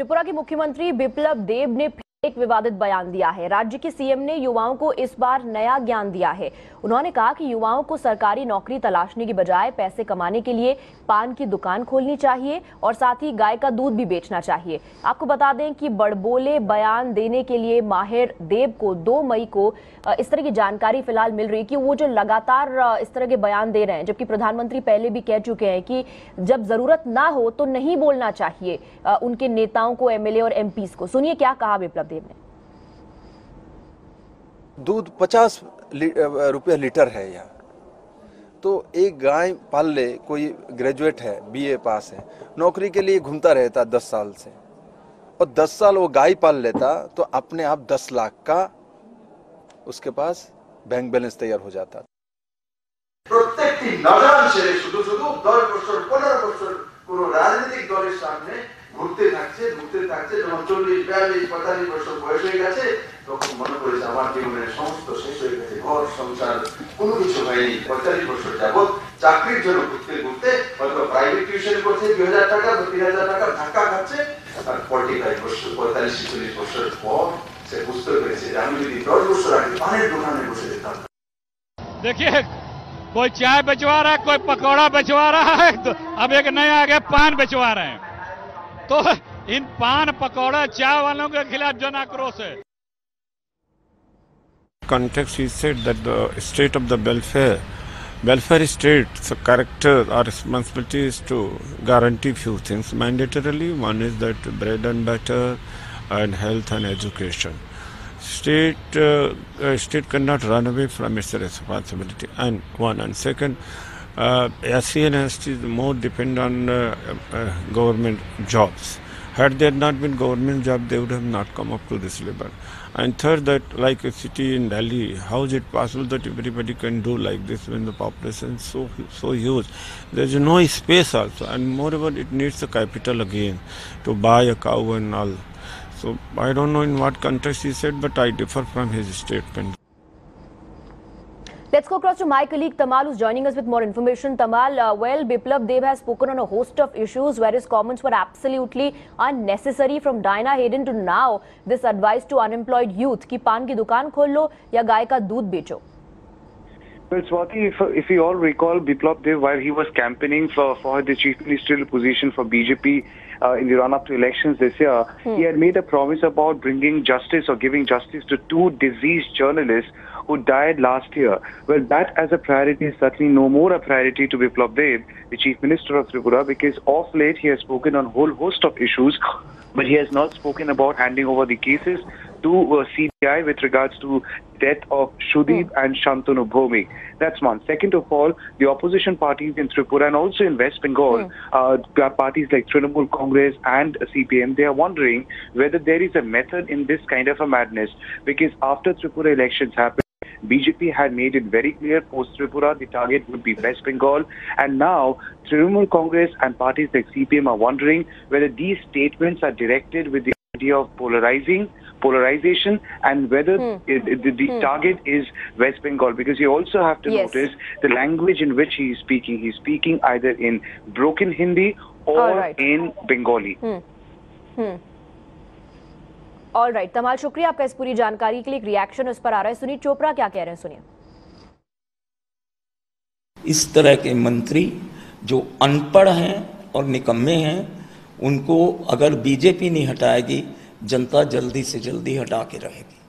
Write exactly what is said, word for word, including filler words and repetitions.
त्रिपुरा के मुख्यमंत्री बिप्लब देव ने एक विवादित बयान दिया है। राज्य के सीएम ने युवाओं को इस बार नया ज्ञान दिया है। उन्होंने कहा कि युवाओं को सरकारी नौकरी तलाशने की बजाय पैसे कमाने के लिए पान की दुकान खोलनी चाहिए और साथ ही गाय का दूध भी बेचना चाहिए। आपको बता दें कि बड़बोले बयान देने के लिए माहिर देव को दो मई को इस तरह की जानकारी फिलहाल मिल रही कि वो जो लगातार इस तरह के बयान दे रहे हैं, जबकि प्रधानमंत्री पहले भी कह चुके हैं कि जब जरूरत ना हो तो नहीं बोलना चाहिए उनके नेताओं को, एमएलए और एमपीज को। सुनिए क्या कहा बिप्लब। दूध पचास रुपये लीटर है यहाँ, तो एक गाय पाल ले कोई ग्रेजुएट है, बीए पास है, नौकरी के लिए घूमता रहता दस साल से, और दस साल वो गाय पाल लेता तो अपने आप दस लाख का उसके पास बैंक बैलेंस तैयार हो जाता। देखिए, कोई चाय बेचवा रहा है, कोई पकौड़ा बेचवा रहा है, तो अब एक नया आ गया पान बेचवा रहे हैं। तो इन पान पकौड़ा चाय वालों के खिलाफ जन आक्रोश है। Context, he said that the state of the welfare, welfare state's character or responsibility is to guarantee few things mandatorily. One is that bread and butter, and health and education. State, uh, uh, state cannot run away from its responsibility. And one and second. Uh, S C and S T is more depend on uh, uh, government jobs. Had there not been government job, they would have not come up to this level. And third, that like a city in Delhi, how is it possible that everybody can do like this when the population is so so huge? There is no space also, and moreover, it needs the capital again to buy a cow and all. So I don't know in what context he said, but I differ from his statement. Let's go across to my colleague Tamal, who's joining us with more information. Tamal, uh, well, Biplab Dev has spoken on a host of issues where his comments were absolutely unnecessary. From Diana Hayden to now, this advice to unemployed youth ki paan ki dukaan khol lo ya gaay ka doodh becho. Well, Swati, if, if you all recall, Biplab Dev, while he was campaigning for, for the chief ministerial position for B J P uh, in the run-up to elections this year, hmm. he had made a promise about bringing justice or giving justice to two diseased journalists who died last year. Well, that as a priority is certainly no more a priority to Biplab Dev, the chief minister of Tripura, because of late he has spoken on a whole host of issues, but he has not spoken about handing over the cases to uh, C B I with regards to death of Shudib and Shantanu Bhomi. That's one. Second of all, the opposition parties in Tripura and also in West Bengal, uh, parties like Trinamool Congress and C P M, they are wondering whether there is a method in this kind of a madness, because after Tripura elections happened, B J P had made it very clear post-Tripura the target would be West Bengal, and now Trinamool Congress and parties like C P M are wondering whether these statements are directed with the idea of polarizing polarization and whether mm. it, the, the mm. target is West Bengal, because you also have to yes. notice the language in which he is speaking. He is speaking either in broken Hindi or right. in Bengali. Mm. Mm. All right Tamal, शुक्रिया आपका इस पूरी जानकारी के लिए। एक reaction उस पर आ रहा है, सुनील चोपड़ा क्या कह रहे हैं, सुनिए। इस तरह के मंत्री जो अनपढ़ हैं और निकम्मे हैं, उनको अगर बीजेपी नहीं हटाएगी, जनता जल्दी से जल्दी हटा के रहेगी।